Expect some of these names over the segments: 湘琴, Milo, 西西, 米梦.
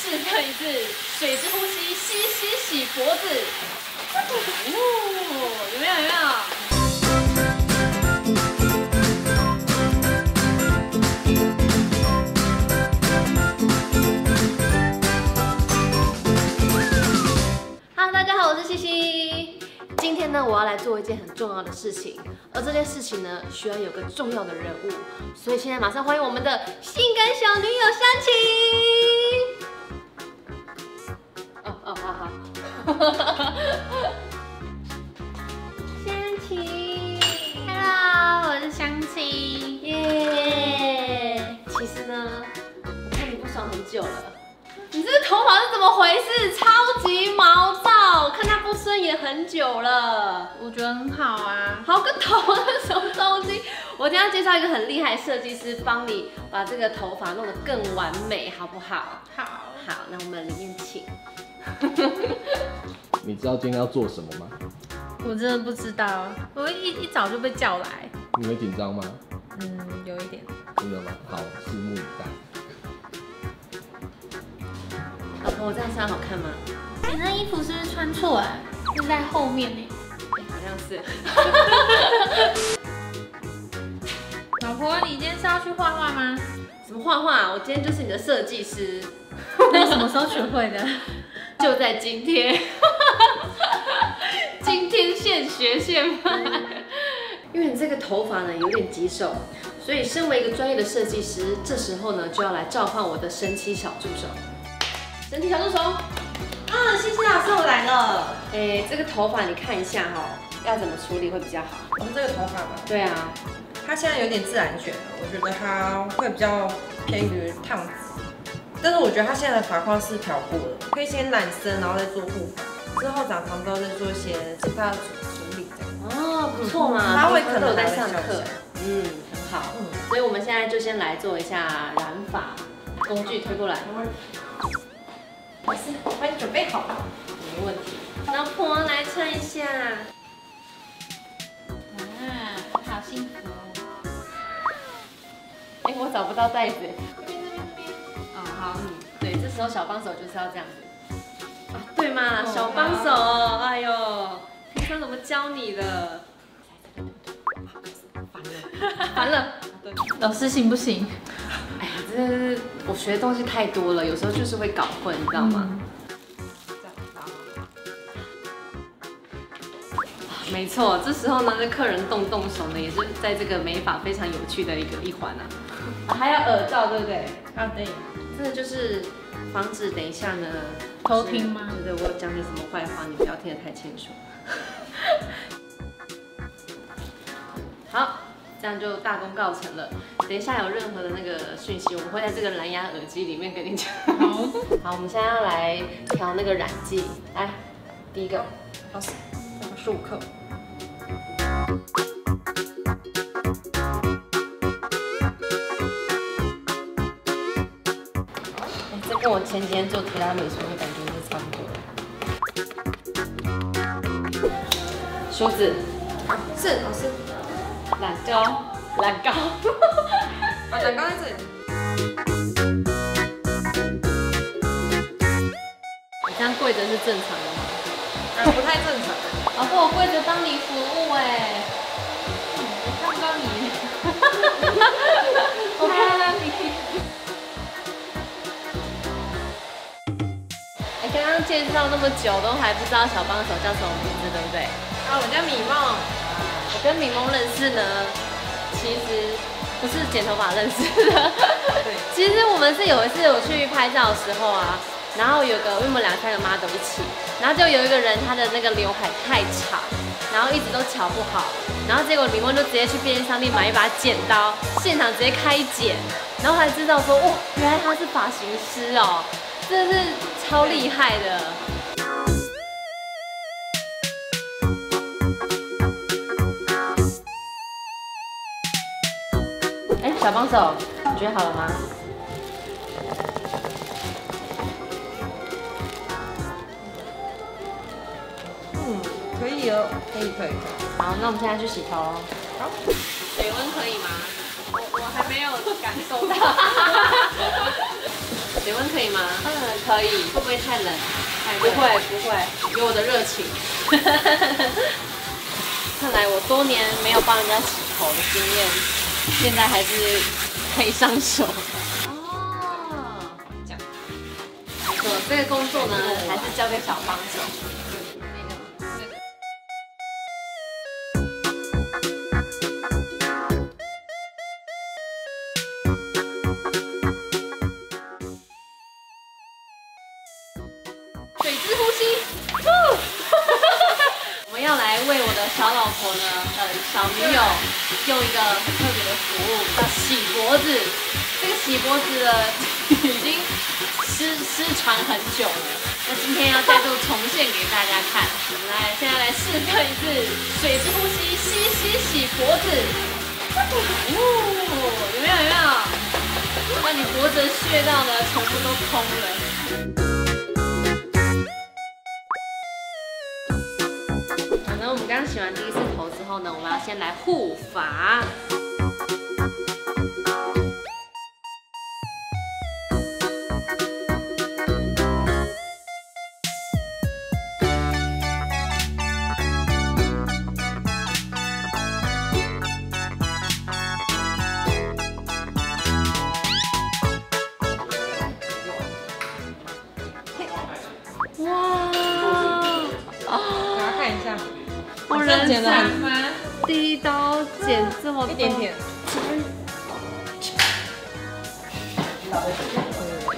试这一次水之呼吸，吸吸洗脖子。哦，有没有？有没有？ 那我要来做一件很重要的事情，而这件事情呢，需要有个重要的人物，所以现在马上欢迎我们的性感小女友湘琴。哦，好。湘琴 ，Hello， 我是湘琴，耶。其实呢，我看你不爽很久了，你这个头发是怎么回事？超级毛躁，看它。 也很久了，我觉得很好啊，好个头啊，什么东西？我今天要介绍一个很厉害的设计师，帮你把这个头发弄得更完美，好不好？好，好，那我们里面请。你知道今天要做什么吗？我真的不知道，我一早就被叫来。你会紧张吗？嗯，有一点。真的吗？好，拭目以待。老婆，我这样穿好看吗？你那衣服是不是穿错啊？ 是在后面呢，好像是。老婆，你今天是要去画画吗？什么画画？我今天就是你的设计师。那你什么时候学会的？就在今天。今天现学现卖。因为你这个头发呢有点棘手，所以身为一个专业的设计师，这时候呢就要来召唤我的神奇小助手。神奇小助手。 啊，西西老师，我来了。哎，这个头发你看一下哦，要怎么处理会比较好？我们这个头发吗？对啊，它现在有点自然卷了，我觉得它会比较偏于烫直。但是我觉得它现在的发框是漂过了，可以先染深，然后再做护发，之后长长之后再做一些其他的处理。哦，不错嘛，他会可能有在上课。嗯，很好。嗯，所以我们现在就先来做一下染发，工具推过来。 老师，我帮你准备好了，没问题。老婆来穿一下，啊，好幸福哦。哎，我找不到袋子。这边。哦，好，嗯，对，这时候小帮手就是要这样子。啊，对嘛，小帮手，哎呦，平常怎么教你的？烦了。老师行不行？ 就是我学的东西太多了，有时候就是会搞混，你知道吗？没错，这时候呢，客人动手呢，也是在这个美发非常有趣的一环啊。还有耳罩，对不对？啊，对。这就是防止等一下呢偷听吗？对对，我讲你什么坏话，你不要听得太清楚。好。 这样就大功告成了。等一下有任何的那个讯息，我们会在这个蓝牙耳机里面跟你讲。好，我们现在要来调那个染剂。来，第一个，老师，15克。这跟我前几天做提拉米苏的感觉是差不多。梳子，是老师。 染膏，把染膏在这里。你这样跪着是正常的吗？啊，不太正常。老婆，我跪着帮你服务哎。我看不到你。我看不到你。哎，刚刚介绍那么久都还不知道小帮手叫什么名字，对不对？啊，我叫米梦。 我跟米梦认识呢，其实不是剪头发认识的。对，其实我们是有一次我去拍照的时候啊，然后有个因为我们2、3个 model 一起，然后就有一个人他的那个刘海太长，然后一直都瞧不好，然后结果米梦就直接去便利商店买一把剪刀，现场直接开剪，然后才知道说哇，原来他是发型师哦，真的是超厉害的。 小帮手，你觉得好了吗？嗯，可以哦，可以。好，那我们现在去洗头喽。好，水温可以吗？我还没有感受到。请问可以吗？嗯，可以。会不会太冷？不会，不会，有我的热情。看来我多年没有帮人家洗头的经验，现在还是可以上手。哦，这样。没错，这个工作呢，还是交给小帮手。 水之呼吸，我们要来为我的小老婆呢，小女友，用一个很特别的服务，叫洗脖子。这个洗脖子的已经失传很久了，那今天要再度重现给大家看。我们来，现在来试做一次水之呼吸，吸脖子。有没有？有没有？让你脖子穴道呢，全部都通了。 我们刚洗完第一次头之后呢，我们要先来护发。哇！啊，看一下。 我人剪的第一刀剪这么多，一点点。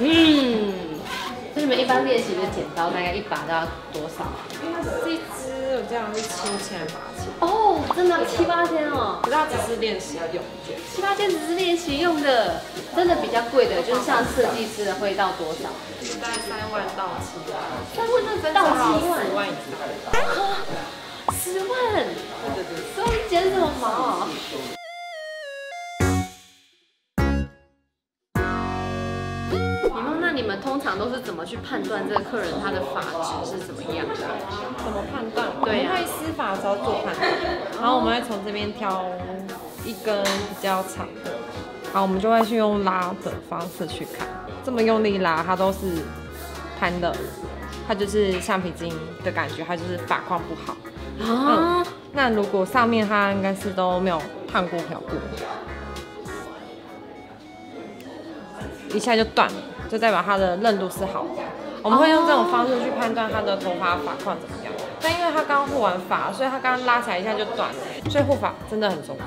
嗯，那你们一般练习的剪刀大概一把都要多少啊？这支我这样是7,000、8,000。哦，真的7,000、8,000哦？不知道只是练习要用的，7,000、8,000只是练习用的，真的比较贵的，就是像设计师的会到多少？大概3万到7。3万到7万。 10万，所以你剪什么毛？你们那你们通常都是怎么去判断这个客人他的发质是怎么样的？怎么判断？对啊，我们会施法的时候做判断，然后我们会从这边挑一根比较长的，然后我们就会去用拉的方式去看，这么用力拉它都是盘的，它就是橡皮筋的感觉，它就是发况不好。 啊、嗯，那如果上面它应该是都没有烫过、漂过，一下就断了，就代表它的韧度是好的。我们会用这种方式去判断它的头发发况怎么样。但因为它刚护完发，所以它刚拉起来一下就断了，所以护发真的很重要。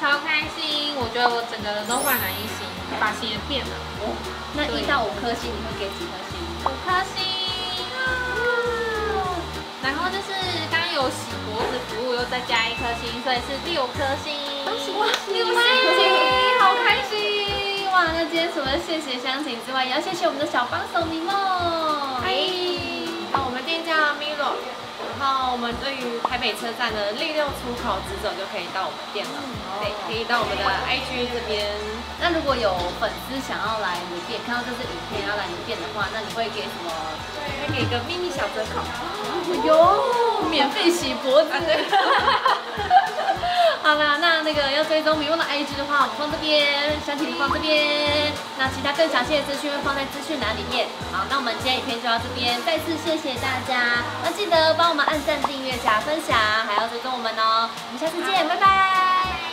超开心，我觉得我整个人都焕然一新，发型也变了。哦，那1到5颗星你会给几颗星？5颗星。啊、然后就是刚有洗脖子服务，又再加1颗星，所以是6颗星。哇，6颗星，好开心！哇，那今天除了谢谢湘琴之外，也要谢谢我们的小帮手柠檬。好，我们店叫 Milo。 然后我们对于台北车站的6出口直走就可以到我们店了，对，可以到我们的 IG 这边。那如果有粉丝想要来你店，看到这支影片要来你店的话，那你会给什么？会给一个秘密小折扣。哟，免费洗脖子。好啦，那个要追踪迷梦的 IG 的话，我放这边，详情放这边。那其他更详细的资讯会放在资讯栏里面。好，那我们今天影片就到这边，再次谢谢大家。那记得帮我们按赞、订阅、加分享，还要追踪我们哦。我们下次见，拜拜。